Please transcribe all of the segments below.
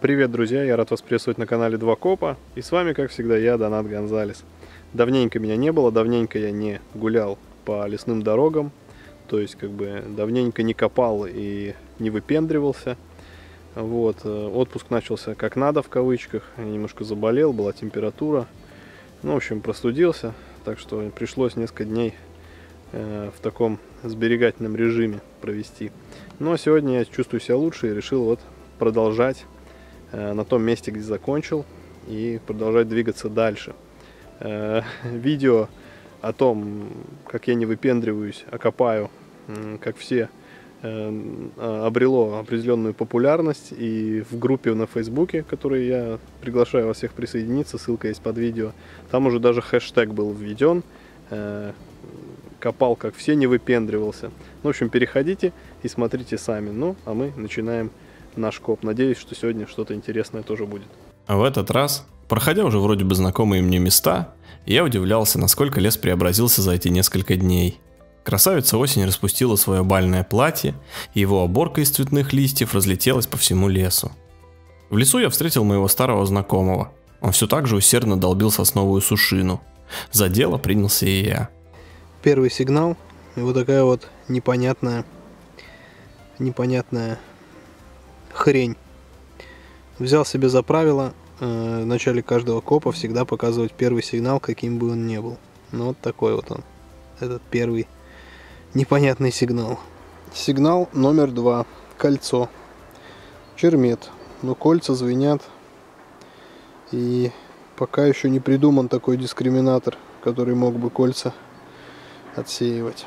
Привет, друзья! Я рад вас приветствовать на канале Два Копа. И с вами, как всегда, я, Донат Гонзалес. Давненько меня не было, давненько я не гулял по лесным дорогам. То есть, как бы, давненько не копал и не выпендривался. Вот. Отпуск начался как надо, в кавычках. Я немножко заболел, была температура. Ну, в общем, простудился. Так что пришлось несколько дней в таком сберегательном режиме провести. Но сегодня я чувствую себя лучше и решил вот продолжать на том месте, где закончил, и продолжать двигаться дальше. Видео о том, как я не выпендриваюсь, а копаю, как все, обрело определенную популярность, и в группе на Фейсбуке, которой я приглашаю вас всех присоединиться, ссылка есть под видео, там уже даже хэштег был введен, копал как все, не выпендривался. В общем, переходите и смотрите сами. Ну, а мы начинаем наш коп. Надеюсь, что сегодня что-то интересное тоже будет. А в этот раз, проходя уже вроде бы знакомые мне места, я удивлялся, насколько лес преобразился за эти несколько дней. Красавица осень распустила свое бальное платье, и его оборка из цветных листьев разлетелась по всему лесу. В лесу я встретил моего старого знакомого. Он все так же усердно долбил сосновую сушину. За дело принялся и я. Первый сигнал, и вот такая вот непонятная хрень. Взял себе за правило в начале каждого копа всегда показывать первый сигнал, каким бы он ни был. Ну вот такой вот он, этот первый непонятный сигнал. Сигнал номер 2. Кольцо. Чермет. Но кольца звенят. И пока еще не придуман такой дискриминатор, который мог бы кольца отсеивать.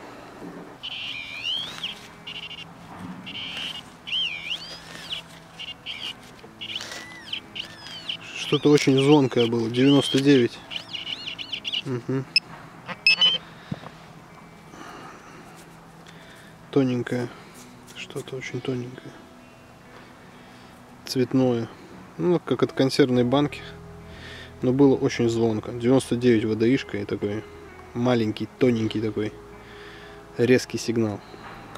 Что-то очень звонкое было, 99. Угу. Тоненькое, что-то очень тоненькое, цветное, ну как от консервной банки, но было очень звонко. 99 ВДИшка и такой маленький, тоненький такой резкий сигнал.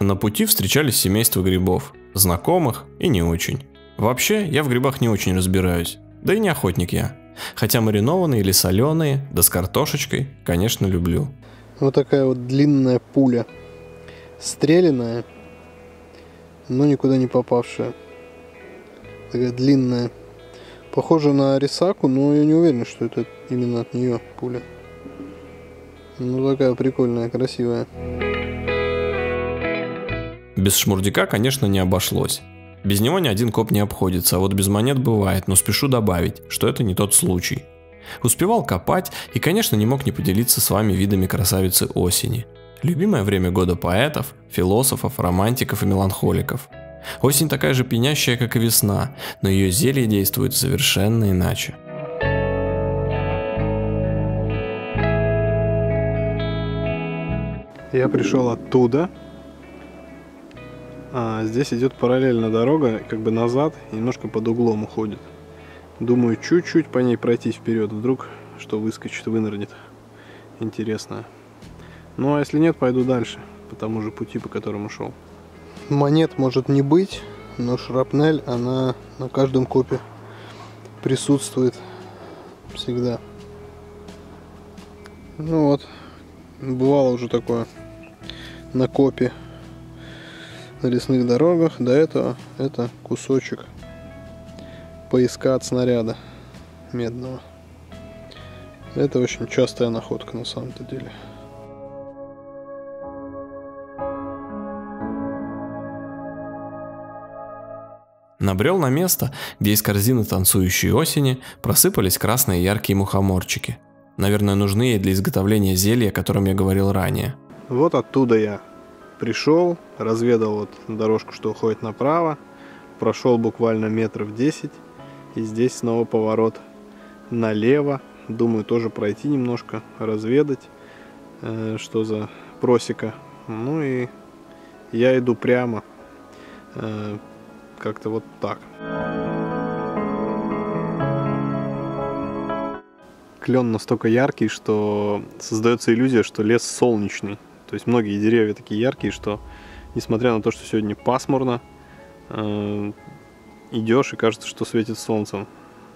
На пути встречались семейства грибов, знакомых и не очень. Вообще я в грибах не очень разбираюсь. Да и не охотник я. Хотя маринованные или соленые, да с картошечкой, конечно, люблю. Вот такая вот длинная пуля. Стрелянная, но никуда не попавшая. Такая длинная. Похожа на рисаку, но я не уверен, что это именно от нее пуля. Ну такая прикольная, красивая. Без шмурдяка, конечно, не обошлось. Без него ни один коп не обходится, а вот без монет бывает, но спешу добавить, что это не тот случай. Успевал копать и, конечно, не мог не поделиться с вами видами красавицы осени. Любимое время года поэтов, философов, романтиков и меланхоликов. Осень такая же пьянящая, как и весна, но ее зелье действует совершенно иначе. Я пришел оттуда. А здесь идет параллельно дорога, как бы назад, немножко под углом уходит. Думаю, чуть-чуть по ней пройтись вперед, вдруг что выскочит, вынырнет. Интересно. Ну, а если нет, пойду дальше, по тому же пути, по которому шел. Монет может не быть, но шрапнель, она на каждом копе присутствует всегда. Ну вот, бывало уже такое на копе. На лесных дорогах. До этого это кусочек поиска от снаряда медного. Это очень частая находка на самом-то деле. Набрел на место, где из корзины танцующей осени просыпались красные яркие мухоморчики. Наверное, нужны ей для изготовления зелья, о котором я говорил ранее. Вот оттуда я пришел, разведал вот дорожку, что уходит направо, прошел буквально метров 10, и здесь снова поворот налево. Думаю, тоже пройти немножко, разведать, что за просека. Ну и я иду прямо, как-то вот так. Клен настолько яркий, что создается иллюзия, что лес солнечный. То есть многие деревья такие яркие, что, несмотря на то, что сегодня пасмурно, идешь и кажется, что светит солнцем.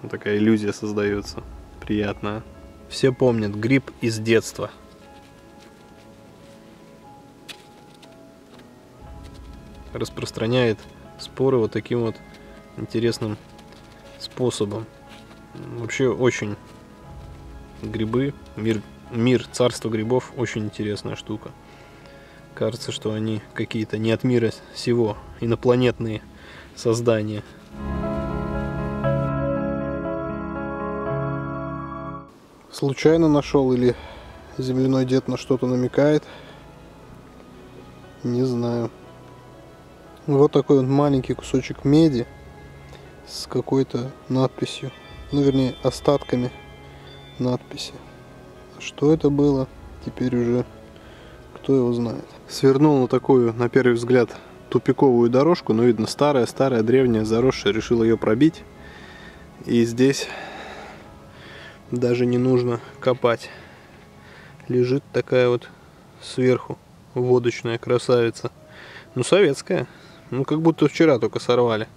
Вот такая иллюзия создается. Приятная. Все помнят гриб из детства. Распространяет споры вот таким вот интересным способом. Вообще очень грибы, мир царство грибов очень интересная штука. Кажется, что они какие-то не от мира сего, инопланетные создания. Случайно нашел или земляной дед на что-то намекает? Не знаю. Вот такой вот маленький кусочек меди с какой-то надписью. Ну, вернее, остатками надписи. Что это было, теперь уже кто его знает. Свернул на такую, на первый взгляд, тупиковую дорожку. Но, видно, старая-старая, древняя, заросшая. Решил ее пробить. И здесь даже не нужно копать. Лежит такая вот сверху водочная красавица. Ну, советская. Ну, как будто вчера только сорвали.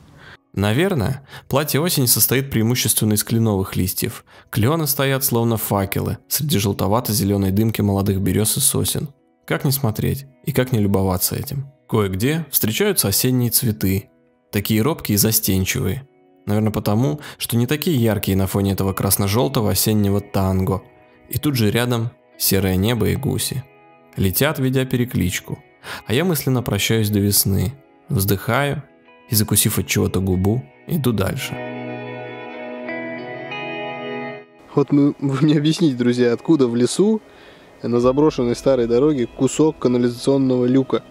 Наверное, платье осени состоит преимущественно из кленовых листьев. Клены стоят словно факелы среди желтовато-зеленой дымки молодых берез и сосен. Как не смотреть и как не любоваться этим? Кое-где встречаются осенние цветы. Такие робкие и застенчивые. Наверное, потому, что не такие яркие на фоне этого красно-желтого осеннего танго. И тут же рядом серое небо и гуси. Летят, ведя перекличку. А я мысленно прощаюсь до весны, вздыхаю и, закусив от чего-то губу, иду дальше. Вот вы мне объясните, друзья, откуда в лесу на заброшенной старой дороге кусок канализационного люка?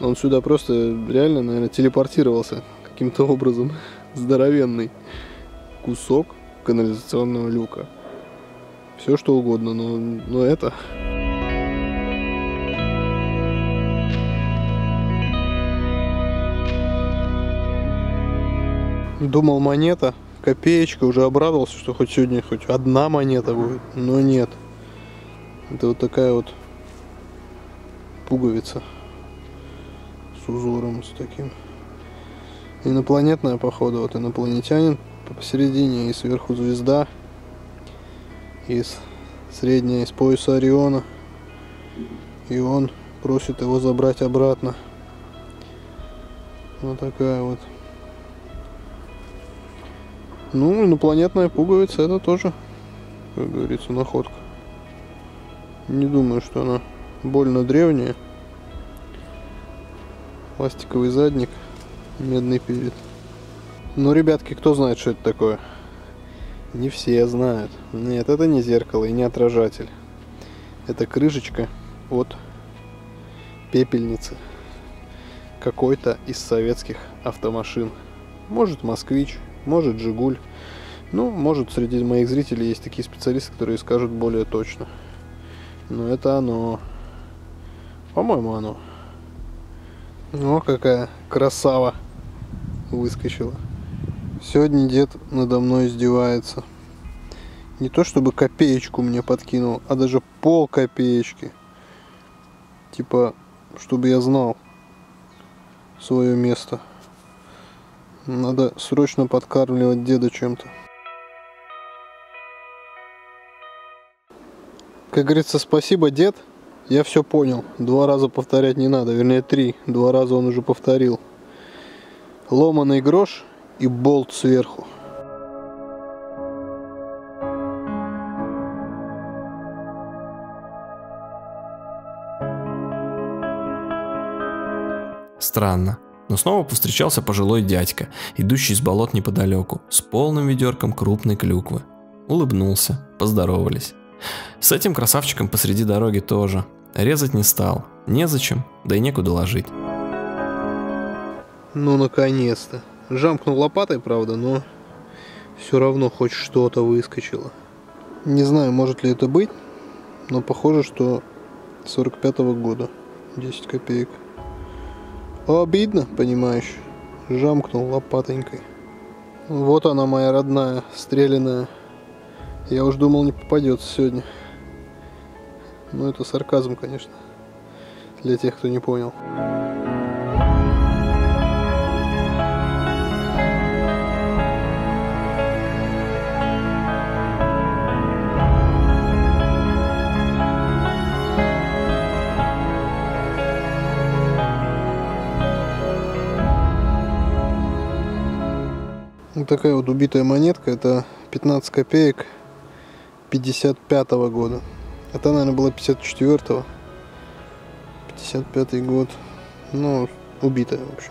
Он сюда просто реально, наверное, телепортировался каким-то образом. Здоровенный кусок канализационного люка. Все что угодно, но это... Думал, монета, копеечка, уже обрадовался, что хоть сегодня хоть одна монета будет, но нет. Это вот такая вот пуговица с узором, с таким. Инопланетная, походу, вот инопланетянин посередине, и сверху звезда, и средняя из пояса Ориона, и он просит его забрать обратно. Вот такая вот. Ну, инопланетная пуговица, это тоже, как говорится, находка. Не думаю, что она больно древняя. Пластиковый задник, медный перед. Ну, ребятки, кто знает, что это такое? Не все знают. Нет, это не зеркало и не отражатель. Это крышечка от пепельницы какой-то из советских автомашин. Может, Москвич. Может, Жигуль. Ну, может, среди моих зрителей есть такие специалисты, которые скажут более точно. Но это оно. По-моему, оно. О, какая красава выскочила. Сегодня дед надо мной издевается. Не то чтобы копеечку мне подкинул, а даже пол копеечки. Типа, чтобы я знал свое место. Надо срочно подкармливать деда чем-то. Как говорится, спасибо, дед. Я все понял. 2 раза повторять не надо. Вернее, 3. 2 раза он уже повторил. Ломаный грош и болт сверху. Странно. Но снова повстречался пожилой дядька, идущий из болот неподалеку, с полным ведерком крупной клюквы. Улыбнулся, поздоровались. С этим красавчиком посреди дороги тоже. Резать не стал. Незачем, да и некуда ложить. Ну, наконец-то. Жамкнул лопатой, правда, но все равно хоть что-то выскочило. Не знаю, может ли это быть, но похоже, что 45-го года. 10 копеек. Обидно, понимаешь, жамкнул лопатонькой. Вот она, моя родная, стреляная. Я уж думал, не попадется сегодня. Ну, это сарказм, конечно, для тех, кто не понял. Вот такая вот убитая монетка, это 15 копеек 55-го года. Это, наверное, было 54-го. 55-й год. Ну, убитая, в общем.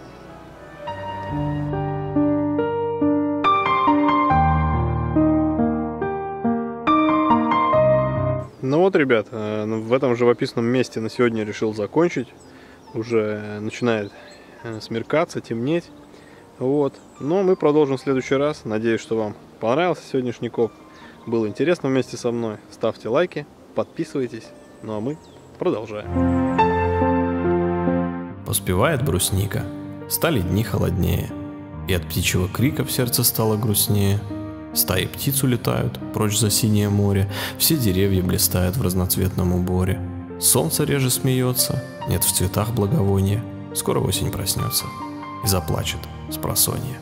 Ну вот, ребят, в этом живописном месте на сегодня решил закончить. Уже начинает смеркаться, темнеть. Вот. Но мы продолжим в следующий раз. Надеюсь, что вам понравился сегодняшний коп. Было интересно вместе со мной. Ставьте лайки, подписывайтесь. Ну а мы продолжаем. Поспевает брусника. Стали дни холоднее. И от птичьего крика в сердце стало грустнее. Стаи птиц улетают прочь за синее море. Все деревья блистают в разноцветном уборе. Солнце реже смеется. Нет в цветах благовония. Скоро осень проснется и заплачет с просонья.